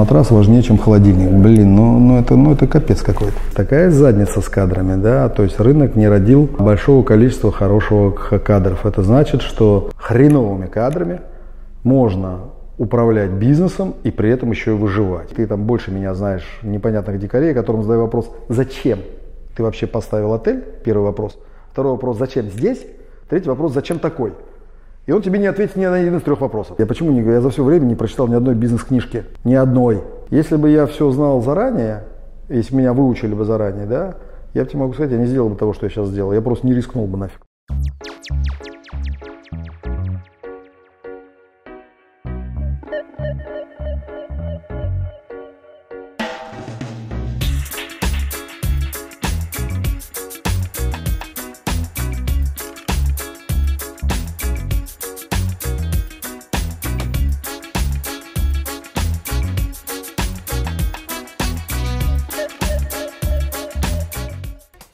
матрас важнее, чем холодильник. Блин, это капец какой-то. Такая задница с кадрами, да, то есть рынок не родил большого количества хороших кадров. Это значит, что хреновыми кадрами можно управлять бизнесом и при этом еще и выживать. Ты там больше меня знаешь непонятных дикарей, которым задаю вопрос, зачем ты вообще поставил отель? Первый вопрос. Второй вопрос, зачем здесь? Третий вопрос, зачем такой? И он тебе не ответит ни на один из трех вопросов. Я почему не говорю, я за все время не прочитал ни одной бизнес-книжки. Ни одной. Если бы я все знал заранее, если меня выучили бы заранее, да, я тебе могу сказать, я не сделал бы того, что я сейчас сделал. Я просто не рискнул бы нафиг.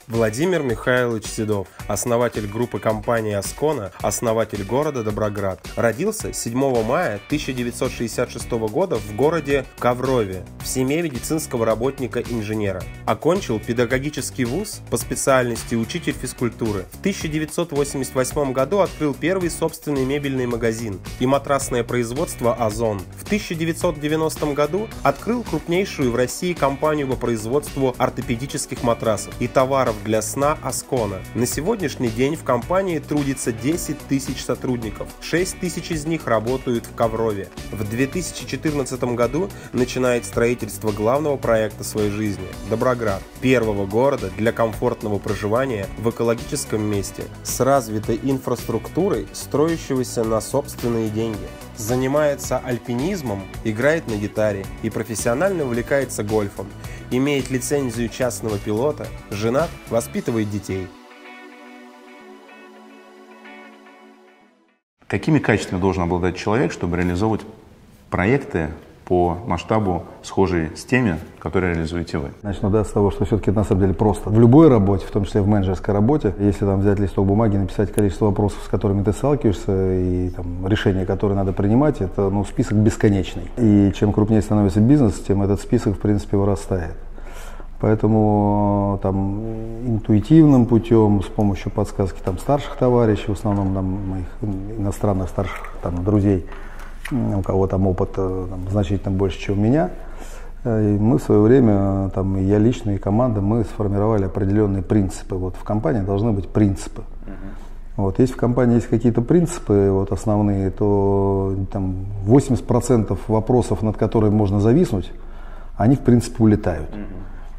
Владимир Михайлович Седов, основатель группы компании «Аскона», основатель города Доброград. Родился 7 мая 1966 года в городе Коврове в семье медицинского работника-инженера. Окончил педагогический вуз по специальности учитель физкультуры. В 1988 году открыл первый собственный мебельный магазин и матрасное производство «Озон». В 1990 году открыл крупнейшую в России компанию по производству ортопедических матрасов и товаров для сна «Аскона». На сегодняшний день в компании трудится 10 тысяч сотрудников, 6 тысяч из них работают в Коврове. В 2014 году начинает строительство главного проекта своей жизни – Доброград, первого города для комфортного проживания в экологическом месте с развитой инфраструктурой, строящегося на собственные деньги. Занимается альпинизмом, играет на гитаре и профессионально увлекается гольфом. Имеет лицензию частного пилота, женат, воспитывает детей. Какими качествами должен обладать человек, чтобы реализовывать проекты по масштабу, схожие с теми, которые реализуете вы? Начну, да, с того, что все-таки это на самом деле просто. В любой работе, в том числе в менеджерской работе, если там взять листок бумаги, написать количество вопросов, с которыми ты сталкиваешься, и там, решения, которые надо принимать, это список бесконечный. И чем крупнее становится бизнес, тем этот список, в принципе, вырастает. Поэтому интуитивным путем, с помощью подсказки старших товарищей, в основном моих иностранных старших друзей, у кого опыт значительно больше, чем у меня. И мы в свое время, и я лично, и команда, мы сформировали определенные принципы. В компании должны быть принципы. Если в компании есть какие-то принципы основные, то 80% вопросов, над которыми можно зависнуть, они в принципе улетают.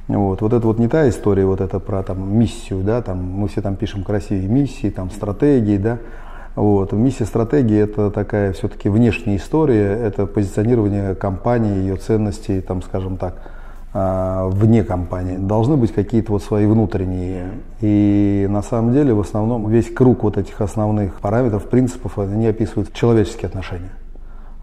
Это не та история, это про миссию, да, мы все пишем красивые миссии, стратегии, да. Миссия стратегии – это такая все-таки внешняя история, это позиционирование компании, ее ценностей, вне компании. Должны быть какие-то свои внутренние. И на самом деле в основном весь круг этих основных параметров, принципов, они описывают человеческие отношения.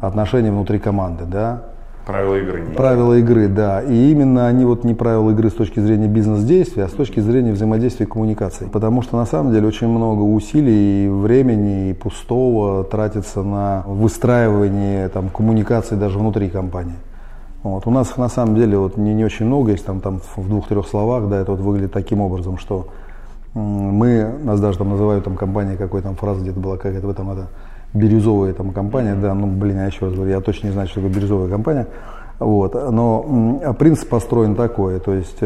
Отношения внутри команды, да. Правила игры. Правила игры, да. И именно они не правила игры с точки зрения бизнес-действия, а с точки зрения взаимодействия и коммуникации. Потому что на самом деле очень много усилий, времени и пустого тратится на выстраивание коммуникации даже внутри компании. У нас их на самом деле не очень много, если в 2-3 словах, да, это выглядит таким образом, что нас даже называют компанией, какой фраза где-то была, какая-то бирюзовая компания, да, я еще раз говорю, я точно не знаю, что такое бирюзовая компания, но принцип построен такой, то есть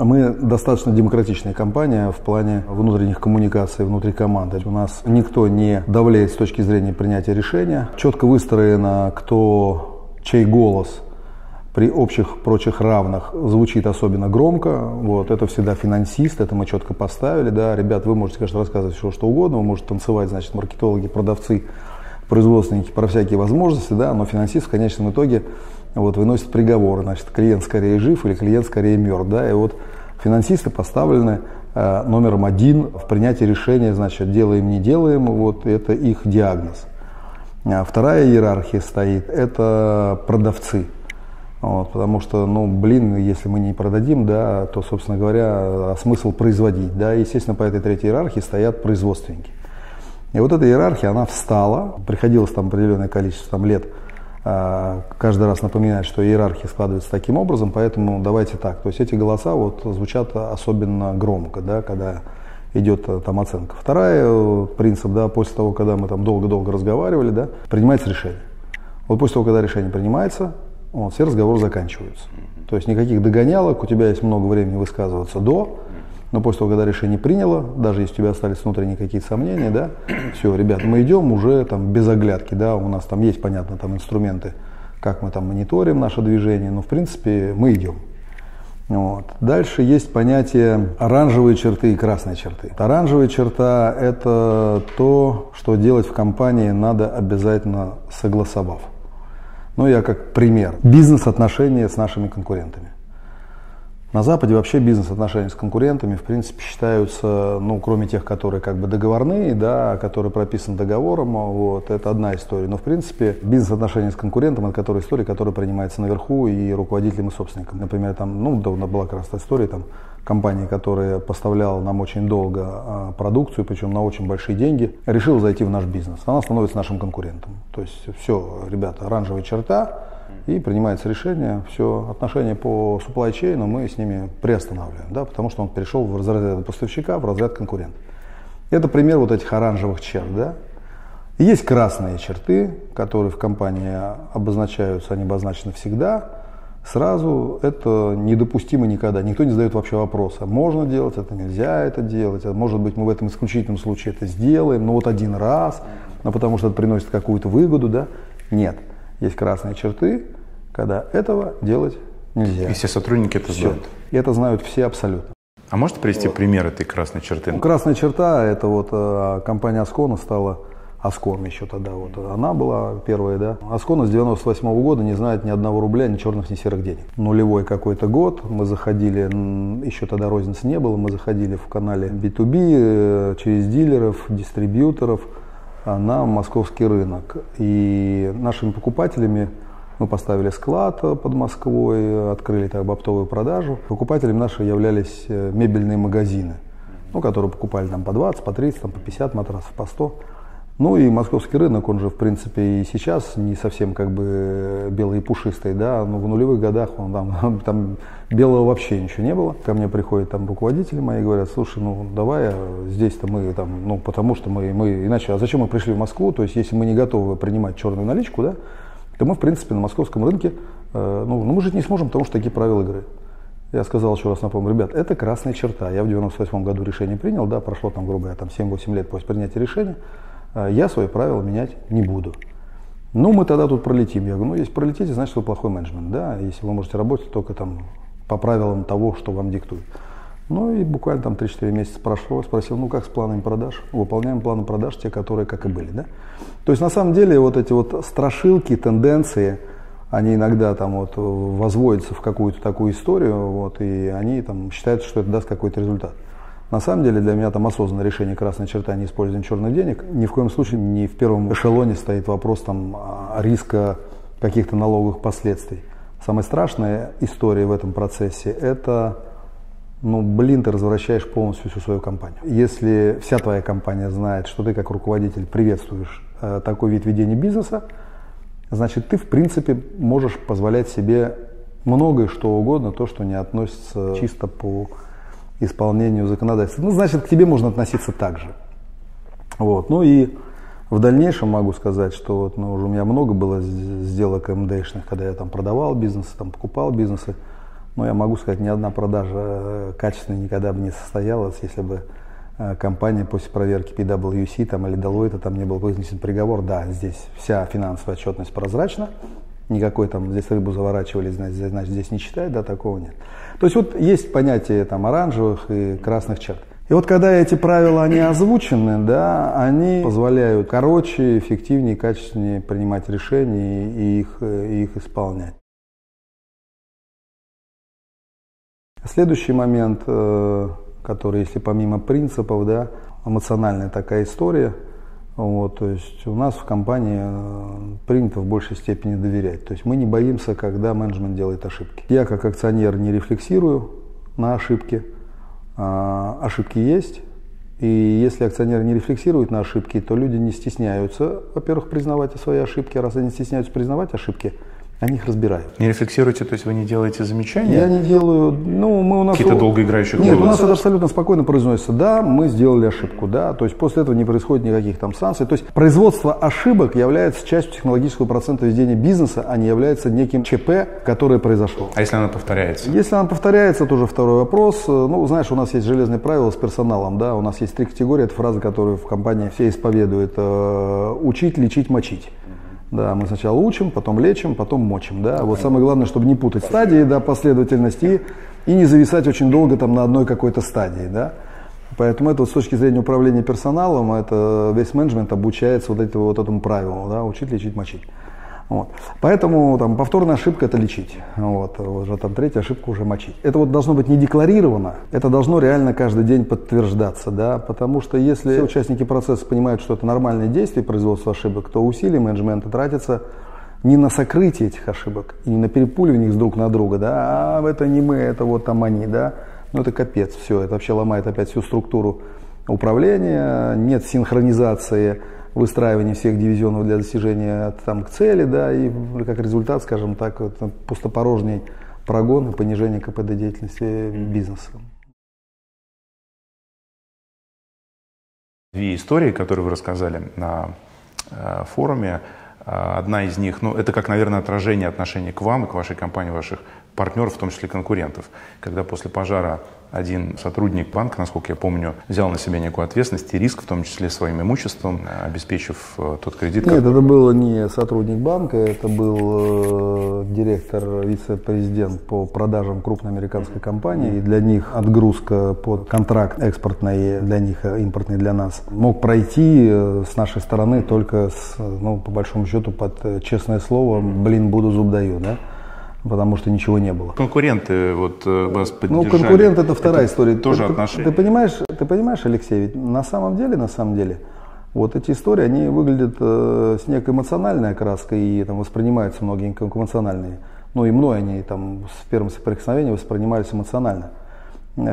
мы достаточно демократичная компания в плане внутренних коммуникаций внутри команды, у нас никто не давляет с точки зрения принятия решения, четко выстроено, чей голос при общих прочих равных звучит особенно громко, это всегда финансист, это мы четко поставили, да, ребят, вы можете, конечно, рассказывать все, что угодно, вы можете танцевать, значит, маркетологи, продавцы, производственники про всякие возможности, да, но финансист в конечном итоге выносит приговор, значит, клиент скорее жив или клиент скорее мертв, да, и финансисты поставлены номером один в принятии решения, значит, делаем, не делаем, это их диагноз. Вторая иерархия стоит, это продавцы. Потому что, если мы не продадим, да, то, собственно говоря, смысл производить. Да, естественно, по этой третьей иерархии стоят производственники. И эта иерархия, она встала, приходилось определенное количество лет каждый раз напоминать, что иерархия складывается таким образом, поэтому давайте так. То есть эти голоса вот звучат особенно громко, да, когда идет там оценка. Второй принцип, да, после того, когда мы там долго-долго разговаривали, да, принимается решение. Вот после того, когда решение принимается, вот, все разговоры заканчиваются. То есть никаких догонялок, у тебя есть много времени высказываться до, но после того, когда решение приняло, даже если у тебя остались внутренние какие-то сомнения, да, все, ребята, мы идем уже там без оглядки, да, у нас там есть, понятно, там инструменты, как мы там мониторим наше движение, но в принципе мы идем. Вот. Дальше есть понятие оранжевые черты и красные черты. Оранжевая черта – это то, что делать в компании надо обязательно согласовав. Ну, я как пример. Бизнес-отношения с нашими конкурентами. На Западе вообще бизнес-отношения с конкурентами, в принципе, считаются, ну, кроме тех, которые как бы договорные, да, которые прописаны договором, вот, это одна история. Но, в принципе, бизнес-отношения с конкурентом – это которая история, которая принимается наверху и руководителем, и собственником. Например, там, ну, давно была как раз та история, там, компания, которая поставляла нам очень долго продукцию, причем на очень большие деньги, решила зайти в наш бизнес. Она становится нашим конкурентом. То есть, все, ребята, оранжевая черта. И принимается решение, все отношения по supply chain мы с ними приостанавливаем, да, потому что он перешел в разряд поставщика, в разряд конкурента. Это пример вот этих оранжевых черт. Да. И есть красные черты, которые в компании обозначаются, они обозначены всегда. Сразу это недопустимо никогда. Никто не задает вообще вопроса, можно делать это, нельзя это делать. Может быть, мы в этом исключительном случае это сделаем, но вот один раз, но потому что это приносит какую-то выгоду. Да. Нет. Есть красные черты, когда этого делать нельзя. И все сотрудники это знают. И это знают все абсолютно. А можете привести вот пример этой красной черты? Ну, красная черта – это вот компания Аскона стала Асконом еще тогда. Вот, она была первая, да. Аскона с 98 года не знает ни одного рубля, ни черных, ни серых денег. Нулевой какой-то год. Мы заходили, еще тогда розницы не было, мы заходили в канале B2B через дилеров, дистрибьюторов на московский рынок. И нашими покупателями мы поставили склад под Москвой, открыли там оптовую продажу. Покупателями наши являлись мебельные магазины, ну, которые покупали там по 20, по 30, там, по 50 матрасов, по 100. Ну и московский рынок, он же в принципе и сейчас не совсем как бы белый и пушистый, да, но в нулевых годах он там белого вообще ничего не было. Ко мне приходят там руководители мои и говорят: слушай, ну давай здесь-то мы там, ну потому что мы иначе, а зачем мы пришли в Москву, то есть если мы не готовы принимать черную наличку, да, то мы в принципе на московском рынке, ну мы жить не сможем, потому что такие правила игры. Я сказал еще раз, напомню, ребят, это красная черта. Я в 98 году решение принял, да, прошло там, грубо говоря, там 7-8 лет после принятия решения. Я свои правила менять не буду. Ну, мы тогда тут пролетим. Я говорю, ну, если пролетите, значит, вы плохой менеджмент, да, если вы можете работать только там по правилам того, что вам диктуют. Ну, и буквально там 3-4 месяца прошло, спросил, ну, как с планами продаж? Выполняем планы продаж, те, которые как и были, да. То есть, на самом деле, вот эти вот страшилки, тенденции, они иногда там вот возводятся в какую-то такую историю, вот, и они там считают, что это даст какой-то результат. На самом деле для меня там осознанное решение красной черты не использования черных денег. Ни в коем случае не в первом эшелоне стоит вопрос там риска каких-то налоговых последствий. Самая страшная история в этом процессе – это, ну, блин, ты развращаешь полностью всю свою компанию. Если вся твоя компания знает, что ты как руководитель приветствуешь такой вид ведения бизнеса, значит, ты в принципе можешь позволять себе многое что угодно, то, что не относится чисто по исполнению законодательства. Ну, значит, к тебе можно относиться так же. Вот. Ну и в дальнейшем могу сказать, что вот, ну, уже у меня много было сделок МДшных, когда я там продавал бизнесы, там покупал бизнесы. Но я могу сказать, ни одна продажа качественная никогда бы не состоялась, если бы компания после проверки PwC там, или Deloitte там не был вынесен приговор. Да, здесь вся финансовая отчетность прозрачна. Никакой там здесь рыбу заворачивали, значит, здесь не читают, да, такого нет. То есть вот есть понятие там оранжевых и красных черт. И вот когда эти правила, они озвучены, да, они позволяют короче, эффективнее, качественнее принимать решения и их исполнять. Следующий момент, который, если помимо принципов, да, эмоциональная такая история. Вот, то есть у нас в компании принято в большей степени доверять. То есть мы не боимся, когда менеджмент делает ошибки. Я как акционер не рефлексирую на ошибки. Ошибки есть, И если акционеры не рефлексируют на ошибки, то люди не стесняются, во-первых, признавать свои ошибки. Раз они стесняются признавать ошибки, они их разбирают. Не рефлексируете, то есть вы не делаете замечания? Я не делаю. Ну, мы у нас какие-то долгоиграющие. Нет, у нас это абсолютно спокойно произносится. Да, мы сделали ошибку, да. То есть после этого не происходит никаких там санкций. То есть производство ошибок является частью технологического процента ведения бизнеса, а не является неким ЧП, которое произошло. А если она повторяется? Если она повторяется, тоже второй вопрос. Ну, знаешь, у нас есть железные правила с персоналом, да. У нас есть три категории. Это фраза, которую в компании все исповедуют: учить, лечить, мочить. Да, мы сначала учим, потом лечим, потом мочим. Да? Вот самое главное, чтобы не путать стадии, да, последовательности и не зависать очень долго там на одной какой-то стадии. Да? Поэтому это вот, с точки зрения управления персоналом, это весь менеджмент обучается вот этому правилу, да, учить, лечить, мочить. Вот. Поэтому там, повторная ошибка – это лечить, вот там, третья ошибка уже мочить. Это вот должно быть не декларировано, это должно реально каждый день подтверждаться, да, потому что если все участники процесса понимают, что это нормальное действие производства ошибок, то усилия менеджмента тратятся не на сокрытие этих ошибок, и не на перепуливание их друг на друга, да, а это не мы, это вот там они, да, ну это капец, все, это вообще ломает опять всю структуру управления, нет синхронизации, выстраивание всех дивизионов для достижения там, к цели, да, и как результат, скажем так, вот, пустопорожний прогон и понижение КПД деятельности бизнеса. Две истории, которые вы рассказали на форуме, одна из них, ну, это как, наверное, отражение отношений к вам и к вашей компании, ваших партнеров, в том числе конкурентов, когда после пожара один сотрудник банка, насколько я помню, взял на себя некую ответственность и риск, в том числе своим имуществом, обеспечив тот кредит. Нет, это был не сотрудник банка, это был директор, вице-президент по продажам крупной американской компании. И для них отгрузка под контракт экспортный, для них импортный, для нас мог пройти с нашей стороны только, по большому счету, под честное слово «блин, буду, зуб даю». Да? Потому что ничего не было. Конкуренты вас поддержали. Ну, конкурент – это вторая история. Тоже отношения. Ты понимаешь, Алексей, ведь на самом деле, вот эти истории, они выглядят с некой эмоциональной окраской и там, воспринимаются многие как эмоциональные. Ну и мной они там в первом соприкосновении воспринимались эмоционально.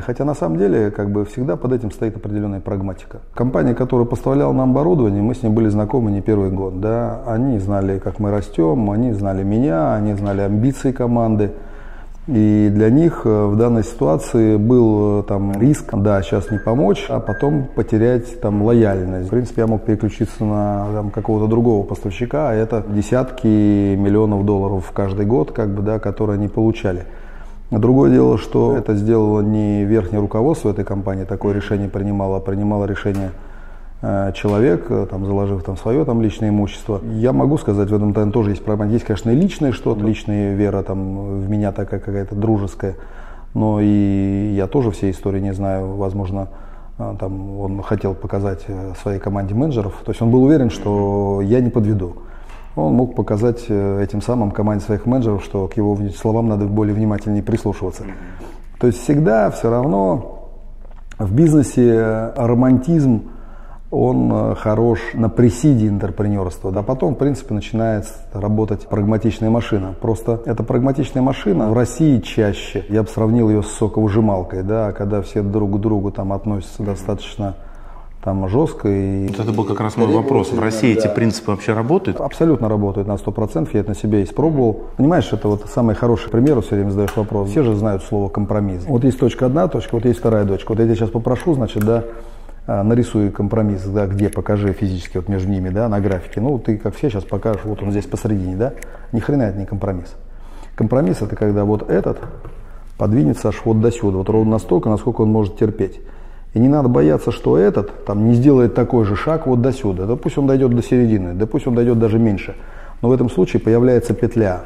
Хотя на самом деле, как бы всегда под этим стоит определенная прагматика. Компания, которая поставляла нам оборудование, мы с ней были знакомы не первый год. Да? Они знали, как мы растем, они знали меня, они знали амбиции команды. И для них в данной ситуации был там риск, да, сейчас не помочь, а потом потерять там лояльность. В принципе, я мог переключиться на там, какого-то другого поставщика, а это десятки миллионов долларов каждый год, как бы, да, которые они получали. Другое дело, что это сделало не верхнее руководство этой компании, такое решение принимало, а принимало решение человек, там, заложив там, свое там, личное имущество. Я могу сказать, в этом там, тоже есть проблема. Есть, конечно, и личное что-то, личная вера там, в меня такая какая-то дружеская, но и я тоже всей истории не знаю, возможно, там, он хотел показать своей команде менеджеров, то есть он был уверен, что я не подведу. Он мог показать этим самым команде своих менеджеров, что к его словам надо более внимательнее прислушиваться. То есть всегда, все равно в бизнесе романтизм, он хорош на пресиде интерпренерства. Да потом, в принципе, начинает работать прагматичная машина. Просто эта прагматичная машина в России чаще. Я бы сравнил ее с соковыжималкой, да, когда все друг к другу там относятся достаточно... там жестко. И... Вот это был как раз мой вопрос. В России эти принципы вообще работают? Абсолютно работают на 100%. Я это на себе испробовал. Понимаешь, это вот самый хороший пример, все время задаешь вопрос. Все же знают слово компромисс. Вот есть точка одна точка, вот есть вторая точка. Вот я тебя сейчас попрошу, значит, да, нарисую компромисс, да, где покажи физически вот между ними, да, на графике. Ну, ты как все сейчас покажешь, вот он здесь посередине, да. Ни хрена это не компромисс. Компромисс это когда вот этот подвинется аж вот до сюда, вот ровно настолько, насколько он может терпеть. И не надо бояться, что этот там, не сделает такой же шаг вот до сюда. Да пусть он дойдет до середины, да пусть он дойдет даже меньше. Но в этом случае появляется петля.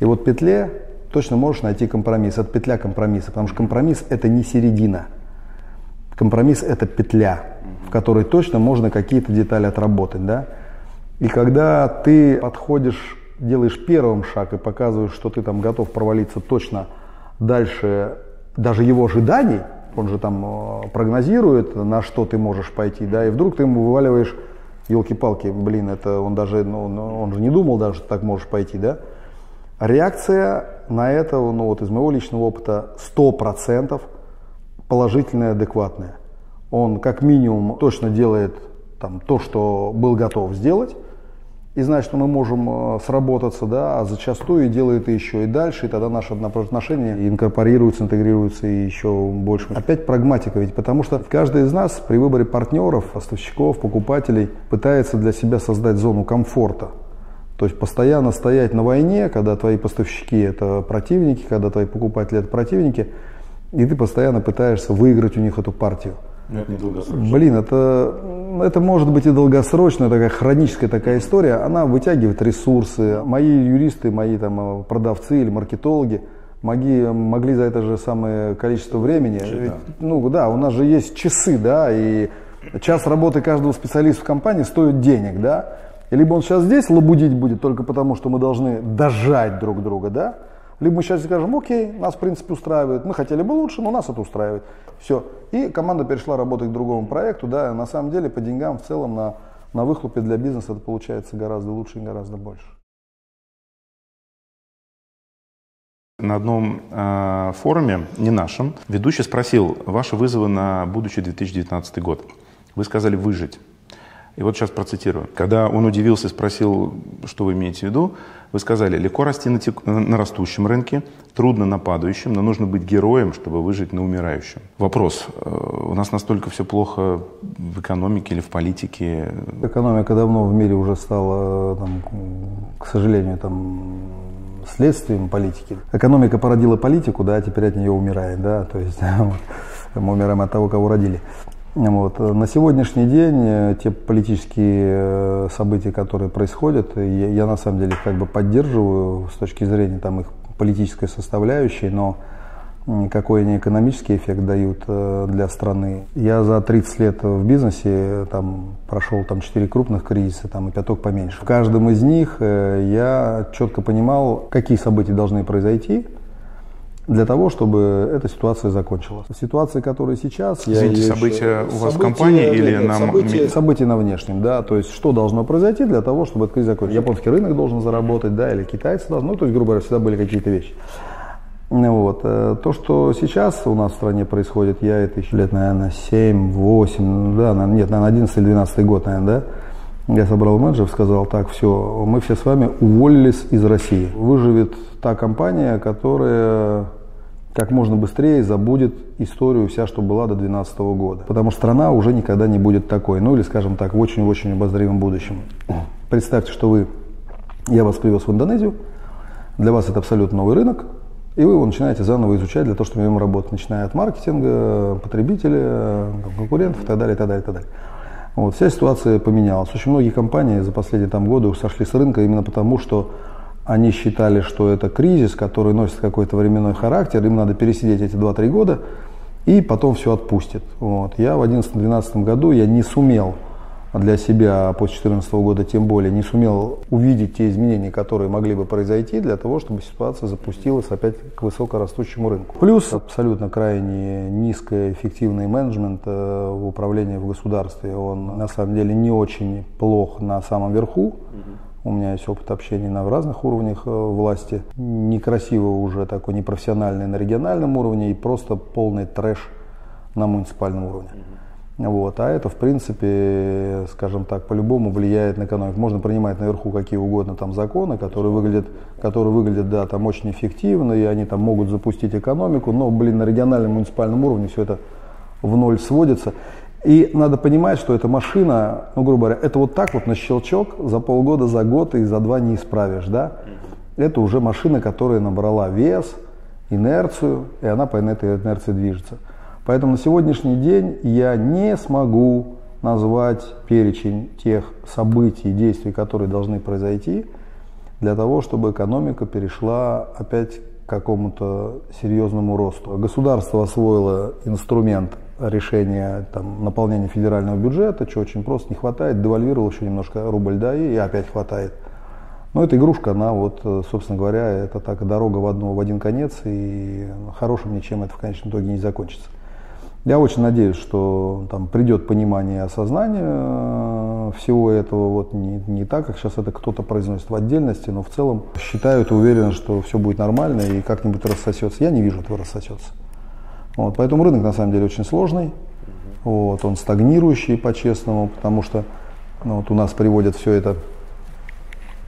И вот в петле точно можешь найти компромисс. Это петля компромисса, потому что компромисс – это не середина. Компромисс – это петля, в которой точно можно какие-то детали отработать. Да? И когда ты подходишь, делаешь первым шаг и показываешь, что ты там готов провалиться точно дальше даже его ожиданий, он же там прогнозирует, на что ты можешь пойти, да, и вдруг ты ему вываливаешь, елки-палки, блин, это он даже, он же не думал даже, что так можешь пойти, да. Реакция на это, ну вот из моего личного опыта, 100% положительная, адекватная. Он как минимум точно делает там, то, что был готов сделать, и знает, что мы можем сработаться, да, а зачастую делает еще и дальше, и тогда наши отношения инкорпорируются, интегрируются и еще больше. Опять прагматика, ведь потому что каждый из нас при выборе партнеров, поставщиков, покупателей пытается для себя создать зону комфорта. То есть постоянно стоять на войне, когда твои поставщики – это противники, когда твои покупатели – это противники, и ты постоянно пытаешься выиграть у них эту партию. Но это не долгосрочно. Блин, это может быть и долгосрочная, такая хроническая такая история. Она вытягивает ресурсы. Мои юристы, мои там продавцы или маркетологи могли за это же самое количество времени. Ведь, ну да, у нас же есть часы, да, и час работы каждого специалиста в компании стоит денег, да. И либо он сейчас здесь лабудить будет только потому, что мы должны дожать друг друга, да. Либо мы сейчас скажем, окей, нас в принципе устраивает, мы хотели бы лучше, но нас это устраивает. Все. И команда перешла работать к другому проекту, да, на самом деле по деньгам в целом на выхлопе для бизнеса это получается гораздо лучше и гораздо больше. На одном форуме, не нашем, ведущий спросил, ваши вызовы на будущий 2019 год. Вы сказали выжить. И вот сейчас процитирую. Когда он удивился и спросил, что вы имеете в виду, вы сказали, легко расти на растущем рынке, трудно на падающем, но нужно быть героем, чтобы выжить на умирающем. Вопрос. У нас настолько все плохо в экономике или в политике? Экономика давно в мире уже стала, там, к сожалению, там, следствием политики. Экономика породила политику, да, теперь от нее умирает, да, то есть мы умираем от того, кого родили. Вот. На сегодняшний день те политические события, которые происходят, я на самом деле как бы поддерживаю с точки зрения там, их политической составляющей, но какой они экономический эффект дают для страны. Я за 30 лет в бизнесе там, прошел там, 4 крупных кризиса там, и пяток поменьше. В каждом из них я четко понимал, какие события должны произойти, для того, чтобы эта ситуация закончилась. Ситуация, которая сейчас... Извините, события у вас в компании или на... События на внешнем, да, то есть что должно произойти для того, чтобы этот кризис закончился. Японский рынок должен заработать, да, или китайцы должны, ну, то есть, грубо говоря, всегда были какие-то вещи. Вот. То, что сейчас у нас в стране происходит, я это еще лет, наверное, 7-8, да, нет, наверное, 11-12 год, наверное, да, я собрал менеджеров, сказал, так, все, мы все с вами уволились из России. Выживет та компания, которая как можно быстрее забудет историю вся, что была до 2012 года. Потому что страна уже никогда не будет такой, ну или, скажем так, в очень-очень обозримом будущем. Представьте, что я вас привез в Индонезию, для вас это абсолютно новый рынок, и вы его начинаете заново изучать для того, чтобы в нем работать, начиная от маркетинга, потребителя, конкурентов и так далее, и так далее, и так далее. Вот, вся ситуация поменялась. Очень многие компании за последние там, годы сошли с рынка именно потому, что они считали, что это кризис, который носит какой-то временной характер, им надо пересидеть эти 2-3 года, и потом все отпустит. Вот. Я в 2011-2012 году я не сумел для себя, после 2014 года тем более, не сумел увидеть те изменения, которые могли бы произойти для того, чтобы ситуация запустилась опять к высокорастущему рынку. Плюс абсолютно крайне низкоэффективный менеджмент в управлении в государстве. Он на самом деле не очень плох на самом верху. У меня есть опыт общения на разных уровнях власти. Некрасиво уже такой непрофессиональный на региональном уровне и просто полный трэш на муниципальном уровне. Вот. А это, в принципе, скажем так, по-любому влияет на экономику. Можно принимать наверху какие угодно там законы, которые выглядят да, там очень эффективно, и они там могут запустить экономику, но, блин, на региональном муниципальном уровне все это в ноль сводится. И надо понимать, что эта машина, ну, грубо говоря, это вот так вот на щелчок за полгода, за год и за два не исправишь, да? Это уже машина, которая набрала вес, инерцию, и она по этой инерции движется. Поэтому на сегодняшний день я не смогу назвать перечень тех событий, действий, которые должны произойти, для того, чтобы экономика перешла опять к какому-то серьезному росту. Государство освоило инструмент решения там, наполнения федерального бюджета, чего очень просто не хватает, девальвировал еще немножко рубль, да, и опять хватает. Но эта игрушка, она вот, собственно говоря, это так дорога в один конец, и хорошим ничем это в конечном итоге не закончится. Я очень надеюсь, что там придет понимание и осознание всего этого, вот не так, как сейчас это кто-то произносит в отдельности, но в целом считают и уверены, что все будет нормально и как-нибудь рассосется. Я не вижу этого рассосется. Вот, поэтому рынок на самом деле очень сложный. Вот, он стагнирующий, по-честному, потому что вот у нас приводят все это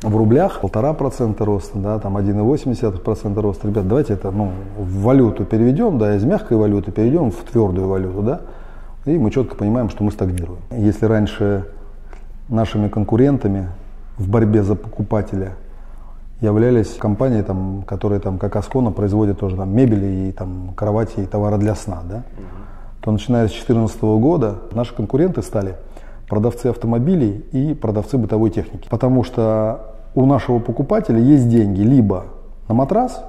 в рублях. 1,5% роста, да, там 1,8% роста. Ребят, давайте это в валюту переведем, да, из мягкой валюты перейдем в твердую валюту, да, и мы четко понимаем, что мы стагнируем. Если раньше нашими конкурентами в борьбе за покупателя являлись компании, там, которые, там, как Аскона, производят тоже там мебели, и там кровати, и товары для сна, да, то начиная с 2014 года наши конкуренты стали продавцы автомобилей и продавцы бытовой техники. Потому что у нашего покупателя есть деньги либо на матрас,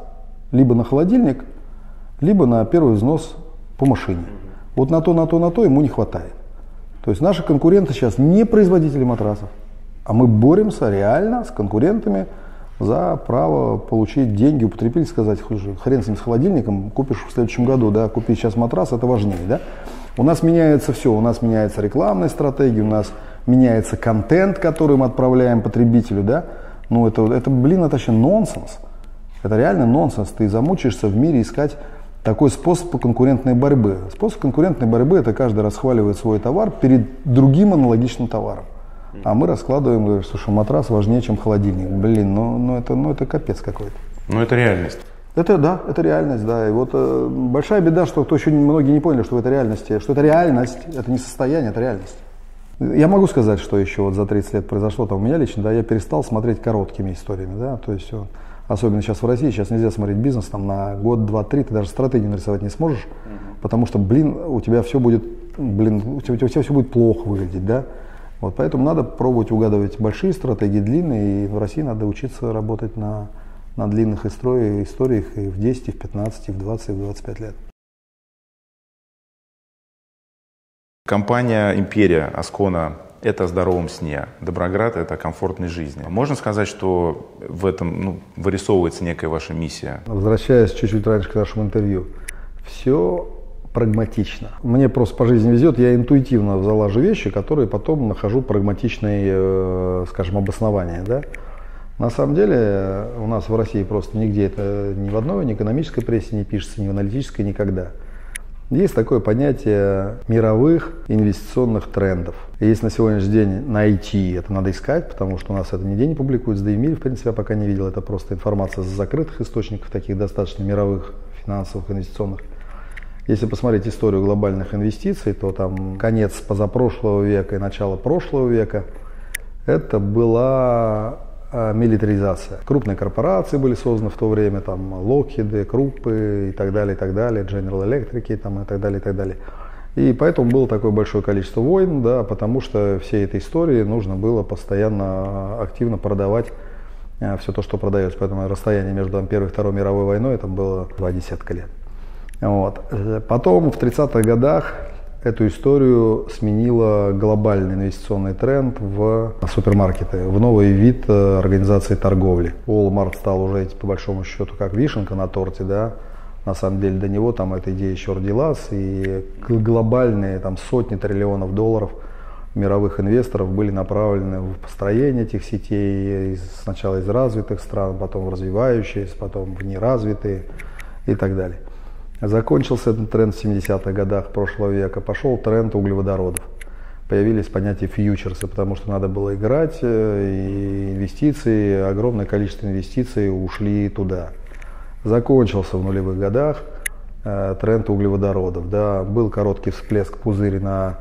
либо на холодильник, либо на первый взнос по машине. Вот на то ему не хватает. То есть наши конкуренты сейчас не производители матрасов, а мы боремся реально с конкурентами за право получить деньги у потребителя, сказать: хрен с ним, с холодильником, купишь в следующем году, да, купи сейчас матрас, это важнее, да. У нас меняется все, у нас меняется рекламная стратегия, у нас меняется контент, который мы отправляем потребителю, да. Ну это вообще нонсенс, это реально нонсенс, ты замучаешься в мире искать такой способ конкурентной борьбы. Способ конкурентной борьбы — это каждый расхваливает свой товар перед другим аналогичным товаром. А мы раскладываем, говоришь: слушай, матрас важнее, чем холодильник. Блин, это капец какой-то. Ну это реальность. Это реальность, да. И вот большая беда, что еще многие не поняли, что это реальность. Что это реальность, это не состояние, это реальность. Я могу сказать, что еще вот за 30 лет произошло там у меня лично, да, я перестал смотреть короткими историями, да, то есть особенно сейчас в России, сейчас нельзя смотреть бизнес там на год, два, три, ты даже стратегию нарисовать не сможешь, потому что, у тебя все будет плохо выглядеть, да. Вот поэтому надо пробовать угадывать большие стратегии, длинные, и в России надо учиться работать на длинных историях и в 10, и в 15, и в 20, и в 25 лет. Компания «Империя», «Аскона» – это о здоровом сне, «Доброград» – это о комфортной жизни. Можно сказать, что в этом вырисовывается некая ваша миссия? Возвращаясь чуть-чуть раньше к нашему интервью, все прагматично. Мне просто по жизни везет, я интуитивно заложу вещи, которые потом нахожу прагматичные, скажем, обоснования, да? На самом деле у нас в России просто нигде это ни в одной, ни экономической прессе не пишется, ни в аналитической, никогда. Есть такое понятие мировых инвестиционных трендов. И если на сегодняшний день найти, это надо искать, потому что у нас это нигде не публикуется, да и в мире, в принципе, я пока не видел. Это просто информация с закрытых источников, таких достаточно мировых, финансовых, инвестиционных. Если посмотреть историю глобальных инвестиций, то там конец позапрошлого века и начало прошлого века – это была милитаризация. Крупные корпорации были созданы в то время, там Локиды, Круппы и так далее, General Electric там, и так далее, и так далее. И поэтому было такое большое количество войн, да, потому что всей этой истории нужно было постоянно активно продавать все то, что продается. Поэтому расстояние между Первой и Второй мировой войной там было 20 лет. Вот. Потом в 30-х годах эту историю сменила глобальный инвестиционный тренд в супермаркеты, в новый вид организации торговли. Walmart стал уже по большому счету как вишенка на торте, да. На самом деле до него там эта идея еще родилась, и глобальные там сотни триллионов долларов мировых инвесторов были направлены в построение этих сетей, сначала из развитых стран, потом в развивающиеся, потом в неразвитые и так далее. Закончился этот тренд в 70-х годах прошлого века, пошел тренд углеводородов. Появились понятия фьючерсы, потому что надо было играть, и инвестиции, огромное количество инвестиций ушли туда. Закончился в нулевых годах тренд углеводородов. Да, был короткий всплеск, пузырь на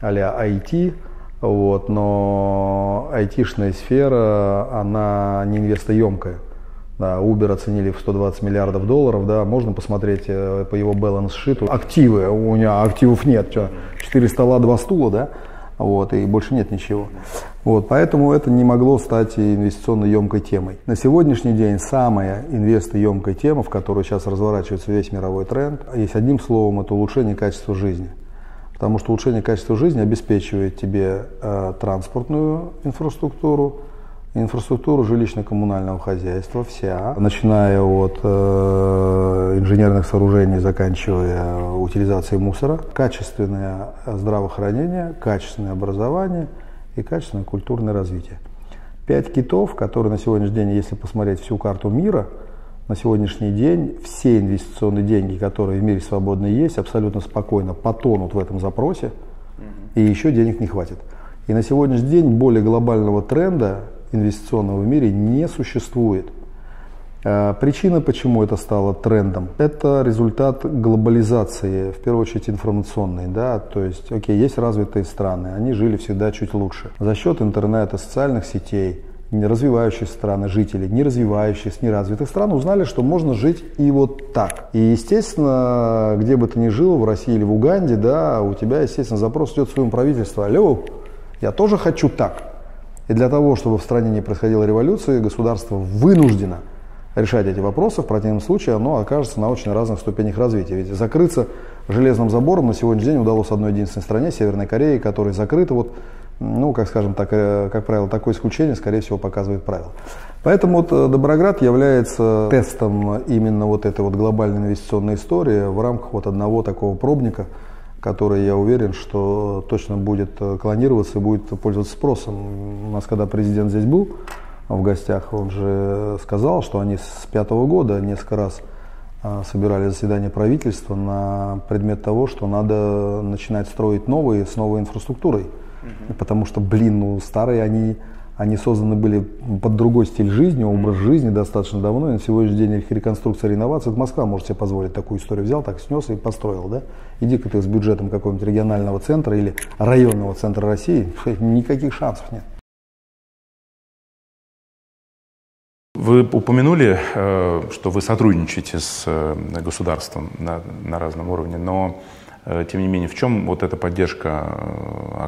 а-ля IT, вот, но IT-шная сфера, она не инвестоемкая. Да, Uber оценили в $120 миллиардов, да, можно посмотреть по его баланс-шиту. Активы, у него активов нет, 4 стола, 2 стула, да, вот, и больше нет ничего. Вот, поэтому это не могло стать инвестиционно емкой темой. На сегодняшний день самая инвестоемкая тема, в которую сейчас разворачивается весь мировой тренд, есть одним словом, это улучшение качества жизни. Потому что улучшение качества жизни обеспечивает тебе транспортную инфраструктуру жилищно-коммунального хозяйства вся, начиная от инженерных сооружений, заканчивая утилизацией мусора, качественное здравоохранение, качественное образование и качественное культурное развитие. 5 китов, которые на сегодняшний день, если посмотреть всю карту мира, на сегодняшний день все инвестиционные деньги, которые в мире свободно есть, абсолютно спокойно потонут в этом запросе, и еще денег не хватит. И на сегодняшний день более глобального тренда инвестиционного в мире не существует. Причина, почему это стало трендом, это результат глобализации, в первую очередь информационной, да, то есть, окей, есть развитые страны, они жили всегда чуть лучше. За счет интернета, социальных сетей, развивающие страны, жители неразвивающихся, неразвитых стран узнали, что можно жить и вот так. И, естественно, где бы ты ни жил, в России или в Уганде, да, у тебя, естественно, запрос идет в своем правительстве: алло, я тоже хочу так. И для того, чтобы в стране не происходила революция, государство вынуждено решать эти вопросы, в противном случае оно окажется на очень разных ступенях развития. Ведь закрыться железным забором на сегодняшний день удалось одной единственной стране, Северной Корее, которая закрыта. Вот, ну, как скажем так, как правило, такое исключение, скорее всего, показывает правило. Поэтому вот Доброград является тестом именно вот этой вот глобальной инвестиционной истории в рамках вот одного такого пробника, который, я уверен, что точно будет клонироваться и будет пользоваться спросом. У нас, когда президент здесь был в гостях, он же сказал, что они с 2005 года несколько раз собирали заседание правительства на предмет того, что надо начинать строить новые с новой инфраструктурой. Потому что, блин, ну, старые они созданы были под другой стиль жизни, образ жизни достаточно давно, и на сегодняшний день их реконструкция, реновация. Это Москва может себе позволить такую историю. Взял, так снес и построил, да? Иди-ка ты с бюджетом какого-нибудь регионального центра или районного центра России, никаких шансов нет. Вы упомянули, что вы сотрудничаете с государством на разном уровне, но тем не менее, в чем вот эта поддержка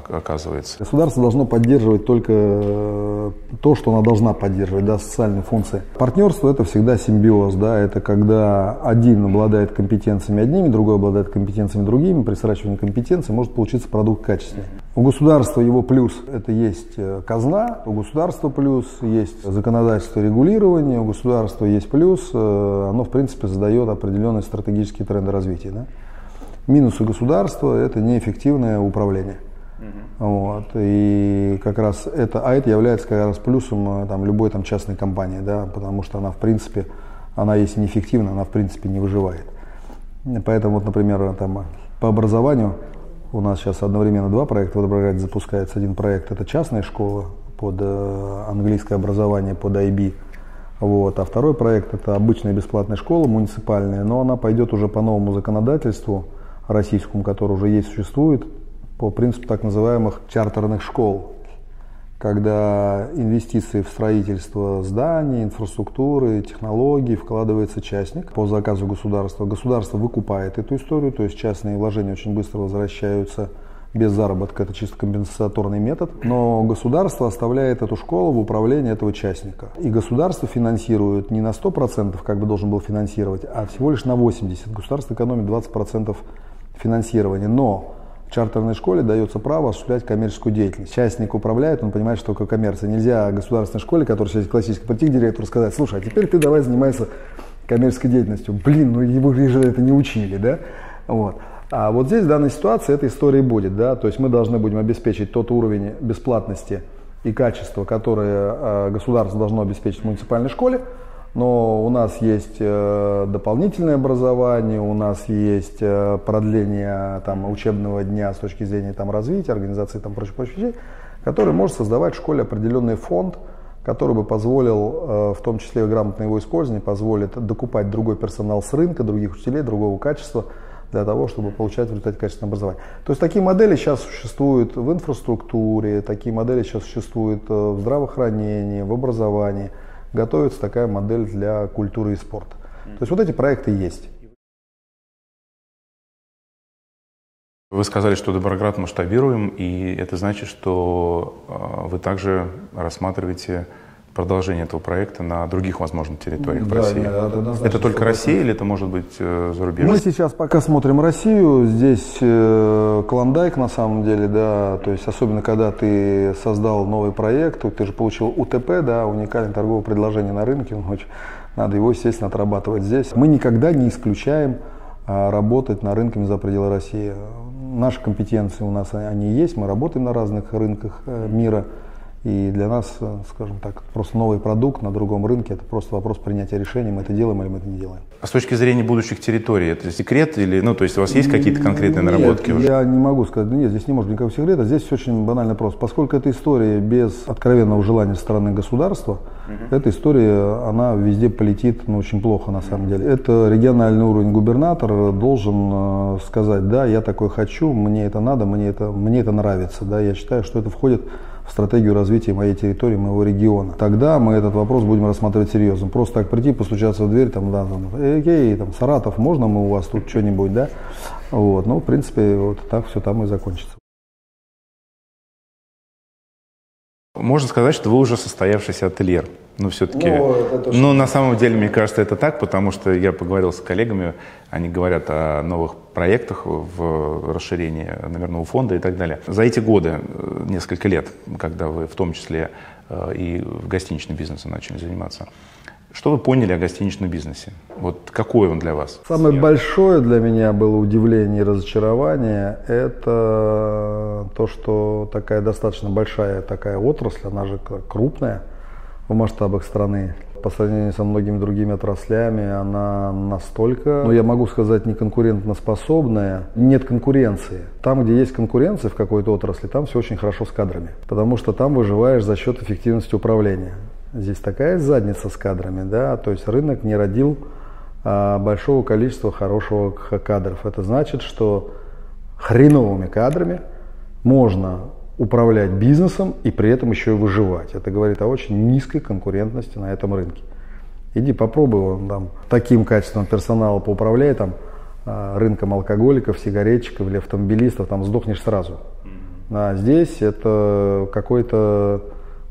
оказывается? Государство должно поддерживать только то, что оно должна поддерживать, да, социальные функции. Партнерство – это всегда симбиоз, да, это когда один обладает компетенциями одними, другой обладает компетенциями другими, при сращивании компетенций может получиться продукт качественный. У государства его плюс – это есть казна, у государства плюс есть законодательство регулирования, у государства есть плюс, оно, в принципе, задает определенные стратегические тренды развития, да. Минусы государства – это неэффективное управление. Вот. И как раз это является как раз плюсом там, любой там, частной компании, да, потому что она, в принципе, если неэффективна, она, в принципе, не выживает. Поэтому, вот, например, там, по образованию у нас сейчас одновременно два проекта в Доброграде запускается. Один проект – это частная школа под английское образование, под IB. Вот. А второй проект – это обычная бесплатная школа, муниципальная, но она пойдет уже по новому законодательству российскому, который уже есть, существует, по принципу так называемых чартерных школ, когда инвестиции в строительство зданий, инфраструктуры, технологий вкладывается частник по заказу государства. Государство выкупает эту историю, то есть частные вложения очень быстро возвращаются без заработка, это чисто компенсаторный метод, но государство оставляет эту школу в управлении этого частника. И государство финансирует не на 100%, как бы должен был финансировать, а всего лишь на 80%. Государство экономит 20% финансирования, но в чартерной школе дается право осуществлять коммерческую деятельность. Частник управляет, он понимает, что такое коммерция. Нельзя государственной школе, которая сейчас классически прийти к директору, сказать: слушай, а теперь ты давай занимайся коммерческой деятельностью. Блин, ну его же это не учили, да? Вот. А вот здесь в данной ситуации эта история будет, да, то есть мы должны будем обеспечить тот уровень бесплатности и качества, которое государство должно обеспечить в муниципальной школе, но у нас есть дополнительное образование, у нас есть продление там, учебного дня с точки зрения там, развития, организации и прочих вещей, который может создавать в школе определенный фонд, который бы позволил, в том числе грамотное его использование, позволит докупать другой персонал с рынка, других учителей, другого качества, для того, чтобы получать в результате качественное образование. То есть такие модели сейчас существуют в инфраструктуре, такие модели сейчас существуют в здравоохранении, в образовании. Готовится такая модель для культуры и спорта. То есть вот эти проекты есть. Вы сказали, что Доброград масштабируем, и это значит, что вы также рассматриваете продолжение этого проекта на других, возможно, территориях, да, в России. Это только Россия или это может быть зарубежье? Мы сейчас пока смотрим Россию. Здесь клондайк на самом деле, да, то есть особенно когда ты создал новый проект, ты же получил УТП, да, уникальное торговое предложение на рынке, надо его, естественно, отрабатывать здесь. Мы никогда не исключаем работать на рынках за пределы России. Наши компетенции у нас, они есть, мы работаем на разных рынках мира. И для нас, скажем так, просто новый продукт на другом рынке, это просто вопрос принятия решения, мы это делаем или мы это не делаем. А с точки зрения будущих территорий, это секрет или, ну, то есть у вас есть какие-то конкретные наработки? Нет, уже? Я не могу сказать, нет, здесь не может никакого секрета, здесь очень банально просто. Поскольку эта история без откровенного желания стороны государства, эта история, она везде полетит, ну, очень плохо на самом деле. Это региональный уровень, губернатор должен сказать, да, я такое хочу, мне это надо, мне это нравится, да, я считаю, что это входит в стратегию развития моей территории, моего региона. Тогда мы этот вопрос будем рассматривать серьезно. Просто так прийти, постучаться в дверь, там, да, там, окей, там, Саратов, можно мы у вас тут что-нибудь, да? Вот, ну, в принципе, вот так все там и закончится. Можно сказать, что вы уже состоявшийся ательер. Ну, все-таки, ну, на самом деле, мне кажется, это так, потому что я поговорил с коллегами, они говорят о новых проектах в расширении номерного фонда и так далее. За эти годы, несколько лет, когда вы в том числе и в гостиничном бизнесе начали заниматься, что вы поняли о гостиничном бизнесе? Вот какой он для вас? Самое большое для меня было удивление и разочарование, это то, что такая достаточно большая такая отрасль, она же крупная, в масштабах страны, по сравнению со многими другими отраслями, она настолько, ну, я могу сказать, неконкурентноспособная. Нет конкуренции. Там, где есть конкуренция в какой-то отрасли, там все очень хорошо с кадрами, потому что там выживаешь за счет эффективности управления. Здесь такая задница с кадрами, да, то есть рынок не родил большого количества хорошего кадров. Это значит, что хреновыми кадрами можно управлять бизнесом и при этом еще и выживать. Это говорит о очень низкой конкурентности на этом рынке. Иди попробуй там, таким качеством персонала поуправляй там, рынком алкоголиков, сигаретчиков или автомобилистов, там сдохнешь сразу. А здесь это какой-то...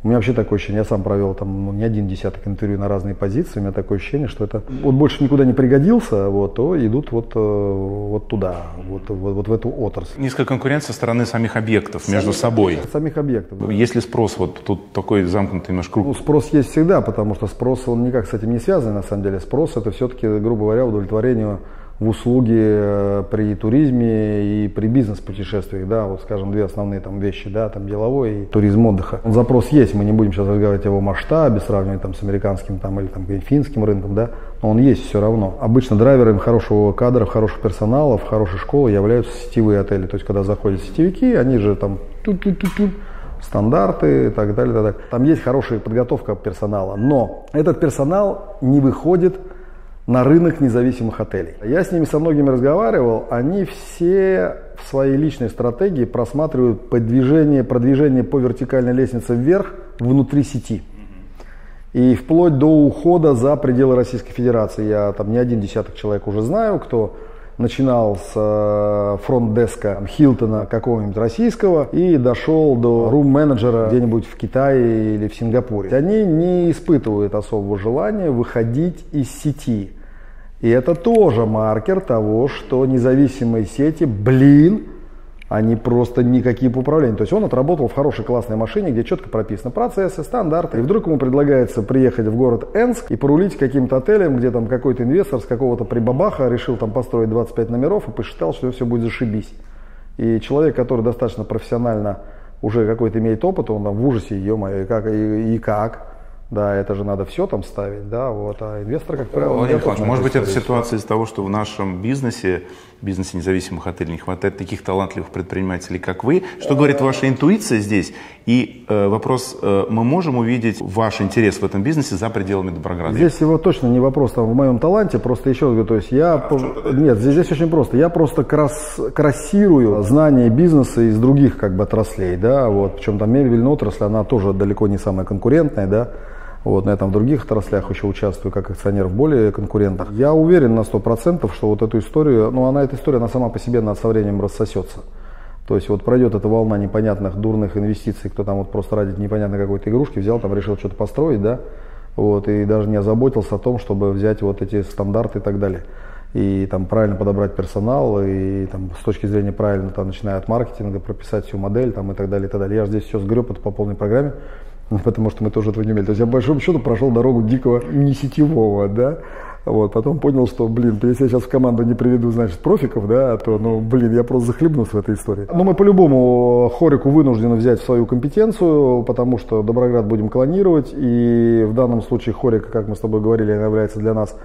У меня вообще такое ощущение, я сам провел там, ну, не один десяток интервью на разные позиции, у меня такое ощущение, что это вот больше никуда не пригодился, вот, то идут вот туда, вот в эту отрасль. Низкая конкуренция со стороны самих объектов, между собой. Самих объектов, да. Есть ли спрос, вот тут такой замкнутый немножко круг? Ну, спрос есть всегда, потому что спрос, он никак с этим не связан, на самом деле. Спрос — это все-таки, грубо говоря, удовлетворение в услуги при туризме и при бизнес-путешествиях, да, вот, скажем, две основные там вещи, да, там деловой и туризм отдыха. Запрос есть, мы не будем сейчас разговаривать о его масштабе, сравнивать там с американским там или там финским рынком, да, но он есть все равно. Обычно драйверами хорошего кадра, хорошего персонала, в хорошей школе являются сетевые отели, то есть когда заходят сетевики, они же там стандарты и так далее, так далее. Там есть хорошая подготовка персонала, но этот персонал не выходит на рынок независимых отелей. Я с ними со многими разговаривал, они все в своей личной стратегии просматривают продвижение по вертикальной лестнице вверх внутри сети. И вплоть до ухода за пределы Российской Федерации. Я там не один десяток человек уже знаю, кто начинал с фронт-деска Hilton какого-нибудь российского и дошел до рум-менеджера где-нибудь в Китае или в Сингапуре. Они не испытывают особого желания выходить из сети. И это тоже маркер того, что независимые сети, блин, они просто никакие по управлению. То есть он отработал в хорошей классной машине, где четко прописаны процессы, стандарты. И вдруг ему предлагается приехать в город Энск и порулить каким-то отелем, где там какой-то инвестор с какого-то прибабаха решил там построить 25 номеров и посчитал, что все будет зашибись. И человек, который достаточно профессионально уже какой-то имеет опыт, он там в ужасе, ё-моё, и как? Да, это же надо все там ставить, да, вот, а инвестор, как правило... Владимир Михайлович, может быть, это ситуация из-за того, что в нашем бизнесе независимых отелей не хватает таких талантливых предпринимателей, как вы. Что говорит ваша интуиция здесь? И вопрос, мы можем увидеть ваш интерес в этом бизнесе за пределами Доброграда? Здесь его точно не вопрос там в моем таланте, просто еще раз говорю, то есть я... Нет, здесь очень просто, я просто крассирую знания бизнеса из других как бы отраслей, да, вот, причем там мебельная отрасль, она тоже далеко не самая конкурентная, да. Вот, на этом в других отраслях еще участвую как акционер в более конкурентных. Я уверен на 100%, что вот эту историю, ну эта история сама по себе со временем рассосется. То есть вот пройдет эта волна непонятных дурных инвестиций, кто там вот просто ради непонятной какой-то игрушки взял, там решил что-то построить, да, вот, и даже не озаботился о том, чтобы взять вот эти стандарты и так далее. И там правильно подобрать персонал, и там с точки зрения правильно, там, начиная от маркетинга, прописать всю модель там, и так далее, и так далее. Я же здесь все сгреб это по полной программе. Потому что мы тоже этого не умели. То есть я, по большому счету, прошел дорогу дикого несетевого, да, Вот, потом понял, что, если я сейчас в команду не приведу, значит, профиков, да, то, я просто захлебнусь в этой истории. Но мы по-любому Хорику вынуждены взять в свою компетенцию, потому что Доброград будем клонировать, и в данном случае Хорик, как мы с тобой говорили, является для нас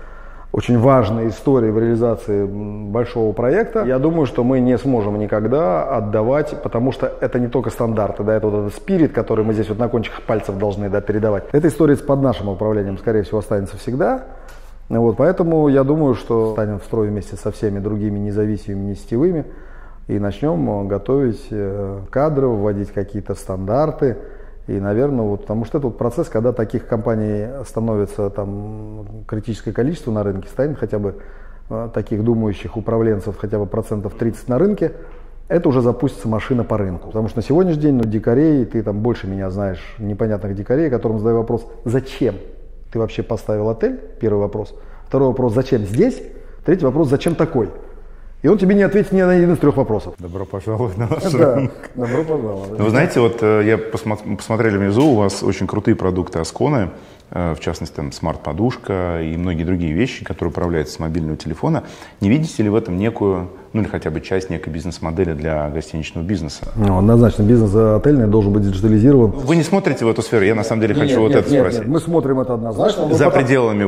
очень важной историей в реализации большого проекта. Я думаю, что мы не сможем никогда отдавать, потому что это не только стандарты, да, это вот этот спирит, который мы здесь вот на кончиках пальцев должны, да, передавать. Эта история под нашим управлением, скорее всего, останется всегда. Вот, поэтому я думаю, что встанем в строй вместе со всеми другими независимыми сетевыми и начнем готовить кадры, вводить какие-то стандарты. И, наверное, вот, потому что это вот процесс, когда таких компаний становится там критическое количество на рынке, станет хотя бы таких думающих управленцев хотя бы процентов 30 на рынке, это уже запустится машина по рынку. Потому что на сегодняшний день, дикарей, ты там больше меня знаешь, непонятных дикарей, которым задаю вопрос, зачем ты вообще поставил отель, первый вопрос. Второй вопрос, зачем здесь? Третий вопрос, зачем такой? И он тебе не ответит ни на один из трех вопросов. Добро пожаловать на ваш рынок. Да, добро пожаловать. Вы знаете, вот я посмотрел внизу, у вас очень крутые продукты Асконы, в частности, там смарт-подушка и многие другие вещи, которые управляются с мобильного телефона. Не видите ли в этом некую, или хотя бы часть некой бизнес-модели для гостиничного бизнеса? Ну, однозначно, бизнес отельный должен быть диджитализирован. Вы не смотрите в эту сферу? Я на самом деле хочу спросить. Нет, мы смотрим это однозначно. За пределами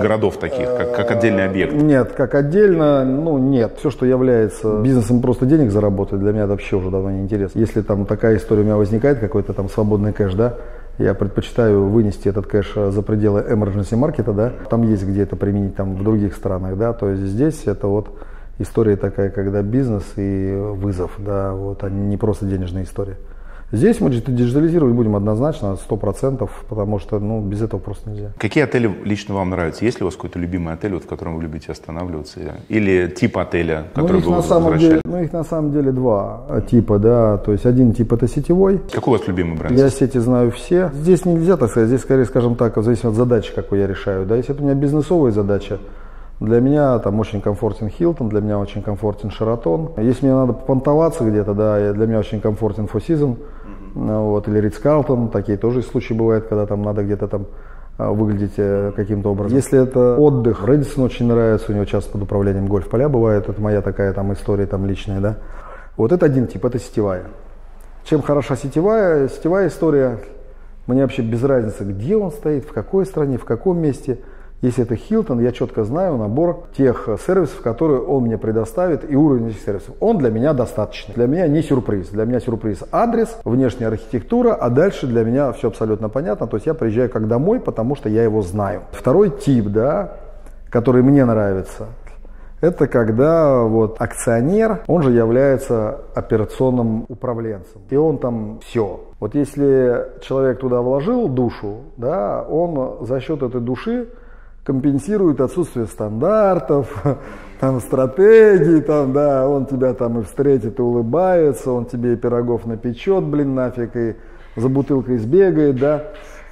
городов таких, как отдельный объект? Нет, как отдельно, нет. Все, что является бизнесом просто денег заработать, для меня это вообще уже давно не интересно. Если там такая история у меня возникает, какой-то там свободный кэш, да, я предпочитаю вынести этот кэш за пределы emergency маркета, да, там есть где это применить там в других странах, да, то есть здесь это вот история такая, когда бизнес и вызов, да, вот они не просто денежные истории. Здесь мы диджитализировать будем однозначно, 100%, потому что, без этого просто нельзя. Какие отели лично вам нравятся? Есть ли у вас какой-то любимый отель, в котором вы любите останавливаться? Или тип отеля, который вы возвращали? Их на самом деле два типа, да. То есть один тип – это сетевой. Какой у вас любимый бренд? Я сети знаю все. Здесь нельзя, так сказать, здесь скорее, скажем так, в зависимости от задачи, какую я решаю. Да, если это у меня бизнесовая задача, для меня там очень комфортен Hilton, для меня очень комфортен Sheraton. Если мне надо попонтоваться где-то, да, для меня очень комфортен Four Seasons. Вот, или Ритц-Карлтон, такие тоже случаи бывают, когда там надо где-то там выглядеть каким-то образом. Если это отдых, Рэдиссон очень нравится, у него часто под управлением гольф-поля бывает, это моя такая там история там личная, да. Вот это один тип, это сетевая. Чем хороша сетевая? Сетевая история, мне вообще без разницы, где он стоит, в какой стране, в каком месте. Если это Hilton, я четко знаю набор тех сервисов, которые он мне предоставит, и уровень этих сервисов. Он для меня достаточный. Для меня не сюрприз. Для меня сюрприз адрес, внешняя архитектура, а дальше для меня все абсолютно понятно. То есть я приезжаю как домой, потому что я его знаю. Второй тип, да, который мне нравится, это когда вот акционер, он же является операционным управленцем. И он там все. Вот если человек туда вложил душу, да, он за счет этой души компенсирует отсутствие стандартов, там, стратегий, там, да, он тебя там и встретит, и улыбается, он тебе и пирогов напечет, нафиг, и за бутылкой сбегает, да.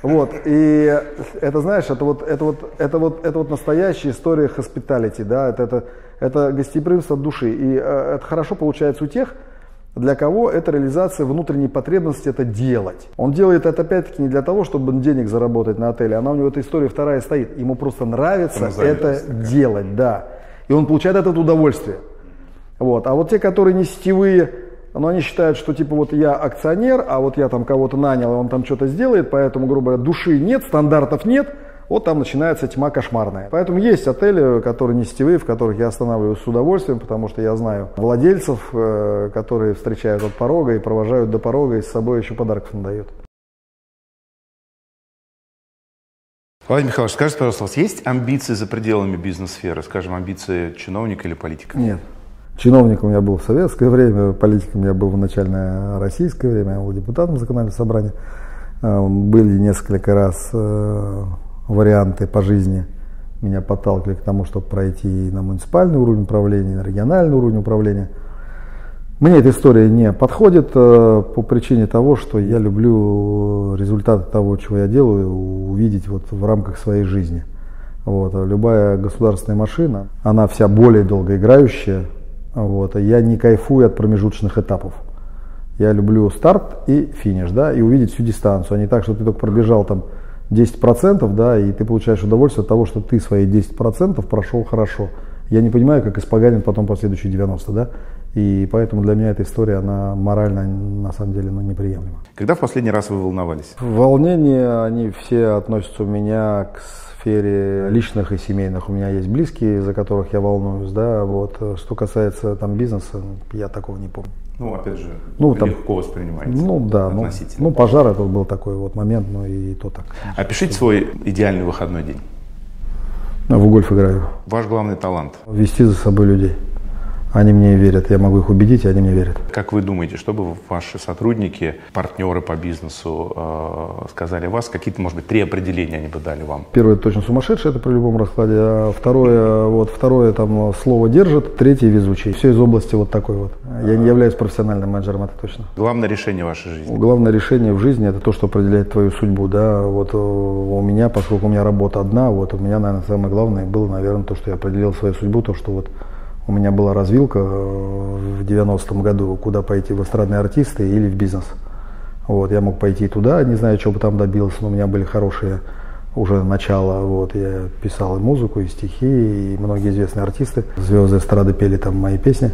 Вот, и это, знаешь, это вот настоящая история хоспиталити, да, это гостеприимство от души, и это хорошо получается у тех, для кого это реализация внутренней потребности это делать. Он делает это опять-таки не для того, чтобы денег заработать на отеле, она у него эта история вторая стоит. Ему просто нравится это делать, да. И он получает от этого удовольствие. Вот. А вот те, которые не сетевые, они считают, что типа вот я акционер, а вот я там кого-то нанял, и он там что-то сделает, поэтому, грубо говоря, души нет, стандартов нет, вот там начинается тьма кошмарная. Поэтому есть отели, которые не сетевые, в которых я останавливаюсь с удовольствием, потому что я знаю владельцев, которые встречают от порога и провожают до порога, и с собой еще подарков надают. Владимир Михайлович, скажите, пожалуйста, у вас есть амбиции за пределами бизнес-сферы? Скажем, амбиции чиновника или политика? Нет. Чиновником я был в советское время, политиком я был в начальное российское время, я был депутатом законодательного собрания. Были несколько раз варианты по жизни меня подталкивали к тому, чтобы пройти на муниципальный уровень управления, на региональный уровень управления. Мне эта история не подходит по причине того, что я люблю результаты того, чего я делаю, увидеть вот в рамках своей жизни. Вот. Любая государственная машина, она вся более долгоиграющая. Вот. Я не кайфую от промежуточных этапов. Я люблю старт и финиш, да, и увидеть всю дистанцию, а не так, что ты только пробежал там 10%, да, и ты получаешь удовольствие от того, что ты свои 10% прошел хорошо. Я не понимаю, как испоганит потом последующие 90, да, и поэтому для меня эта история, она морально, на самом деле, ну, неприемлема. Когда в последний раз вы волновались? Волнения, они все относятся у меня к сфере личных и семейных. У меня есть близкие, за которых я волнуюсь, да, вот, что касается там бизнеса, я такого не помню. Ну, опять же, ну, там, легко воспринимается. Ну, да, относительно. Ну, пожар это был такой вот момент, но и то так. Опишите свой идеальный выходной день. В гольф играю. Ваш главный талант? Вести за собой людей. Они мне верят, я могу их убедить, и они мне верят. Как вы думаете, чтобы ваши сотрудники, партнеры по бизнесу сказали вас, какие-то, может быть, три определения они бы дали вам? Первое, точно сумасшедший, это при любом раскладе. А второе, вот, там слово держит, третье везучий. Все из области вот такой вот. Я не являюсь профессиональным менеджером, это точно. Главное решение вашей жизни? Главное решение в жизни – это то, что определяет твою судьбу, да. Вот у меня, поскольку у меня работа одна, вот у меня, наверное, самое главное было, наверное, то, что я определил свою судьбу, то, что вот у меня была развилка в 90-м году, куда пойти, в эстрадные артисты или в бизнес. Вот, я мог пойти туда, не знаю, чего бы там добился, но у меня были хорошие уже начала. Вот, я писал и музыку, и стихи, и многие известные артисты. Звезды эстрады пели там мои песни.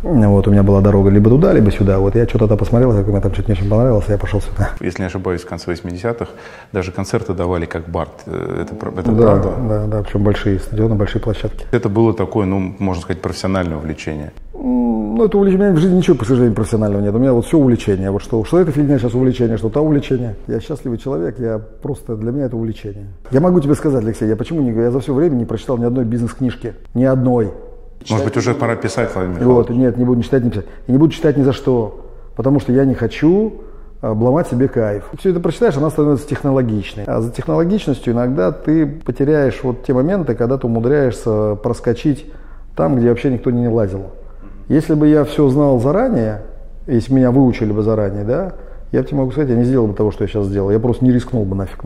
Вот, у меня была дорога либо туда, либо сюда. Вот я что-то тогда посмотрел, как мне там что-то не очень понравилось, я пошел сюда. Если не ошибаюсь, в конце 80-х даже концерты давали как бар. Это да, правда? Да, причем большие стадионы, большие площадки. Это было такое, ну, можно сказать, профессиональное увлечение. Ну, это увлечение. В жизни ничего, по сожалению, профессионального нет. У меня вот все увлечение. Вот что это фигня сейчас увлечение, что то увлечение. Я счастливый человек, я просто, для меня это увлечение. Я могу тебе сказать, Алексей, я почему не говорю, я за все время не прочитал ни одной бизнес-книжки. Ни одной. Может быть, уже пора писать, Владимир Михайлович? Вот, нет, не буду читать, не писать. И не буду читать ни за что, потому что я не хочу обломать себе кайф. Все это прочитаешь, она становится технологичной. А за технологичностью иногда ты потеряешь вот те моменты, когда ты умудряешься проскочить там, где вообще никто не лазил. Если бы я все знал заранее, если меня выучили бы заранее, да, я тебе могу сказать, я не сделал бы того, что я сейчас сделал. Я просто не рискнул бы нафиг.